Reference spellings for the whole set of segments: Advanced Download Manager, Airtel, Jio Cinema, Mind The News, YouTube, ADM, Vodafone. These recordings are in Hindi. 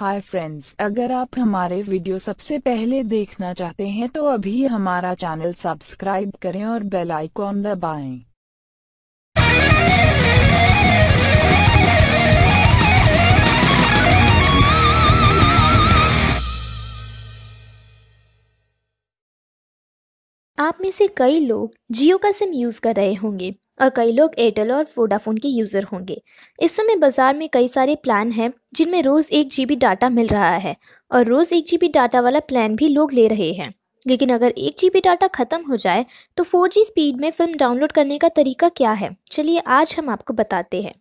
हाय फ्रेंड्स, अगर आप हमारे वीडियो सबसे पहले देखना चाहते हैं तो अभी हमारा चैनल सब्सक्राइब करें और बेल आइकॉन दबाएं। आप में से कई लोग जियो का सिम यूज़ कर रहे होंगे और कई लोग एयरटेल और वोडाफोन के यूज़र होंगे। इस समय बाज़ार में कई सारे प्लान हैं जिनमें रोज़ 1 GB डाटा मिल रहा है और रोज़ 1 GB डाटा वाला प्लान भी लोग ले रहे हैं। लेकिन अगर 1 GB डाटा ख़त्म हो जाए तो 4G स्पीड में फ़िल्म डाउनलोड करने का तरीका क्या है, चलिए आज हम आपको बताते हैं।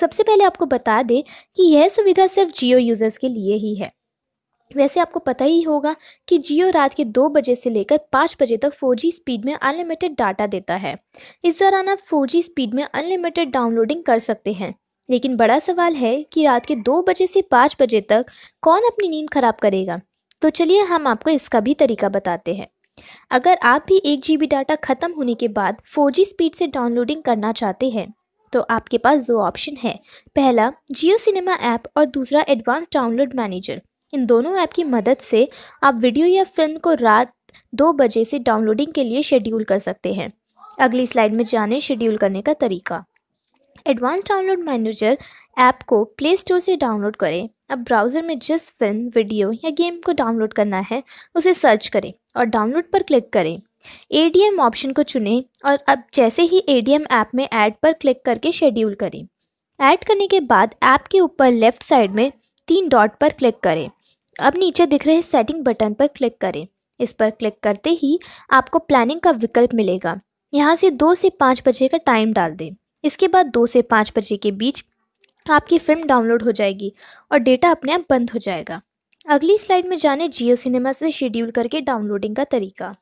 सबसे पहले आपको बता दें कि यह सुविधा सिर्फ जियो यूज़र्स के लिए ही है। वैसे आपको पता ही होगा कि जियो रात के 2 बजे से लेकर 5 बजे तक 4G स्पीड में अनलिमिटेड डाटा देता है। इस दौरान आप 4G स्पीड में अनलिमिटेड डाउनलोडिंग कर सकते हैं। लेकिन बड़ा सवाल है कि रात के 2 बजे से 5 बजे तक कौन अपनी नींद खराब करेगा। तो चलिए हम आपको इसका भी तरीका बताते हैं। अगर आप भी 1 GB डाटा ख़त्म होने के बाद 4G स्पीड से डाउनलोडिंग करना चाहते हैं तो आपके पास 2 ऑप्शन है। पहला जियो सिनेमा ऐप और दूसरा एडवांस डाउनलोड मैनेजर। इन दोनों ऐप की मदद से आप वीडियो या फिल्म को रात 2 बजे से डाउनलोडिंग के लिए शेड्यूल कर सकते हैं। अगली स्लाइड में जानें शेड्यूल करने का तरीका। एडवांस डाउनलोड मैनेजर ऐप को प्ले स्टोर से डाउनलोड करें। अब ब्राउज़र में जिस फिल्म, वीडियो या गेम को डाउनलोड करना है उसे सर्च करें और डाउनलोड पर क्लिक करें। ADM ऑप्शन को चुनें और अब जैसे ही ADM ऐप में ऐड पर क्लिक करके शेड्यूल करें। ऐड करने के बाद ऐप के ऊपर लेफ़्ट साइड में 3 डॉट पर क्लिक करें। अब नीचे दिख रहे सेटिंग बटन पर क्लिक करें। इस पर क्लिक करते ही आपको प्लानिंग का विकल्प मिलेगा। यहाँ से 2 से 5 बजे का टाइम डाल दें। इसके बाद 2 से 5 बजे के बीच आपकी फ़िल्म डाउनलोड हो जाएगी और डेटा अपने आप बंद हो जाएगा। अगली स्लाइड में जाने जियो सिनेमा से शेड्यूल करके डाउनलोडिंग का तरीका।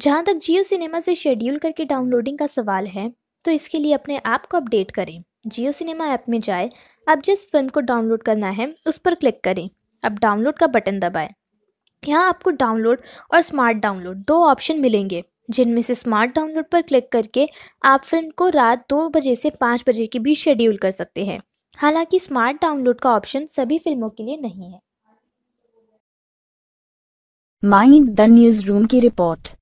जहाँ तक जियो सिनेमा से शेड्यूल करके डाउनलोडिंग का सवाल है तो इसके लिए अपने ऐप को अपडेट करें। जियो सिनेमा ऐप में जाए, अब जिस फिल्म को डाउनलोड करना है उस पर क्लिक करें। अब डाउनलोड का बटन दबाएं। यहाँ आपको डाउनलोड और स्मार्ट डाउनलोड 2 ऑप्शन मिलेंगे, जिनमें से स्मार्ट डाउनलोड पर क्लिक करके आप फिल्म को रात 2 बजे से 5 बजे के बीच शेड्यूल कर सकते हैं। हालांकि स्मार्ट डाउनलोड का ऑप्शन सभी फिल्मों के लिए नहीं है। माइंड द न्यूज रूम की रिपोर्ट।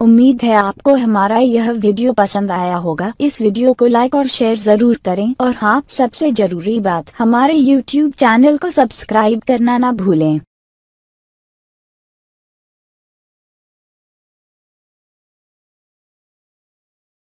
उम्मीद है आपको हमारा यह वीडियो पसंद आया होगा। इस वीडियो को लाइक और शेयर जरूर करें और हाँ, सबसे जरूरी बात, हमारे YouTube चैनल को सब्सक्राइब करना ना भूलें।